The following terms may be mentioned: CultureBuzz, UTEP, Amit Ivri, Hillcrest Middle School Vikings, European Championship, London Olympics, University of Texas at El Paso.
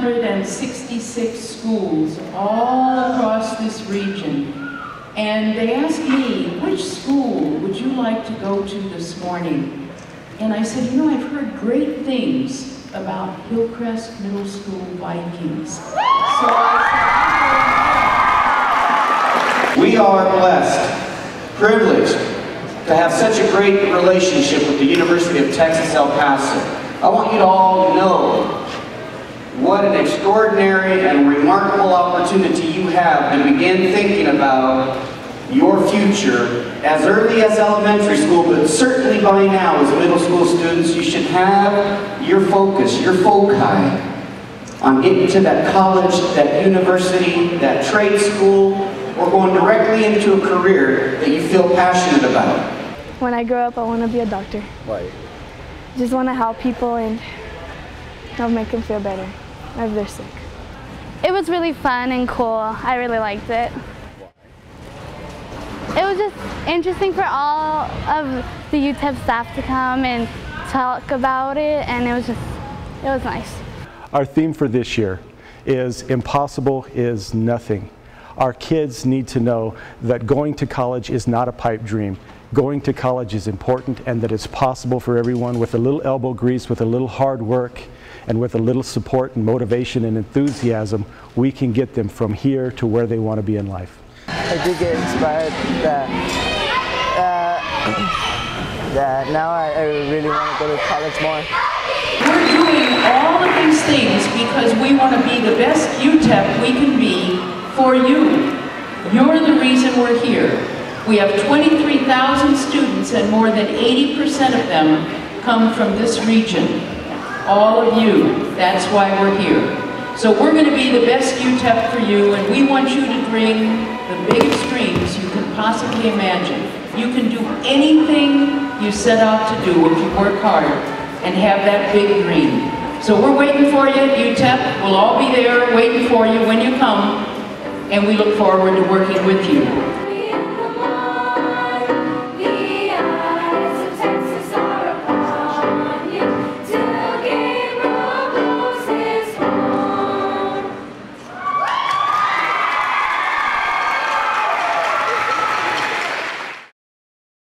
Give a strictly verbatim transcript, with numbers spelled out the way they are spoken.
two hundred sixty-six schools all across this region, and they asked me, which school would you like to go to this morning? And I said, you know, I've heard great things about Hillcrest Middle School Vikings. So I said, we are blessed, privileged to have such a great relationship with the University of Texas, El Paso. I want you to all know what an extraordinary and remarkable opportunity you have to begin thinking about your future as early as elementary school, but certainly by now as middle school students, you should have your focus, your foci on getting to that college, that university, that trade school, or going directly into a career that you feel passionate about. When I grow up, I want to be a doctor. Why? I just want to help people and help make them feel better if they're sick. It was really fun and cool. I really liked it. It was just interesting for all of the U T E P staff to come and talk about it, and it was just, it was nice. Our theme for this year is impossible is nothing. Our kids need to know that going to college is not a pipe dream. Going to college is important, and that it's possible for everyone with a little elbow grease, with a little hard work, and with a little support and motivation and enthusiasm, we can get them from here to where they want to be in life. I do get inspired that, uh, that now I, I really want to go to college more. We're doing all of these things because we want to be the best U T E P we can be for you. You're the reason we're here. We have twenty-three thousand students, and more than eighty percent of them come from this region. All of you, that's why we're here. So we're going to be the best U T E P for you, and we want you to dream the biggest dreams you can possibly imagine. You can do anything you set out to do if you work hard and have that big dream. So we're waiting for you at U T E P. We'll all be there waiting for you when you come, and we look forward to working with you.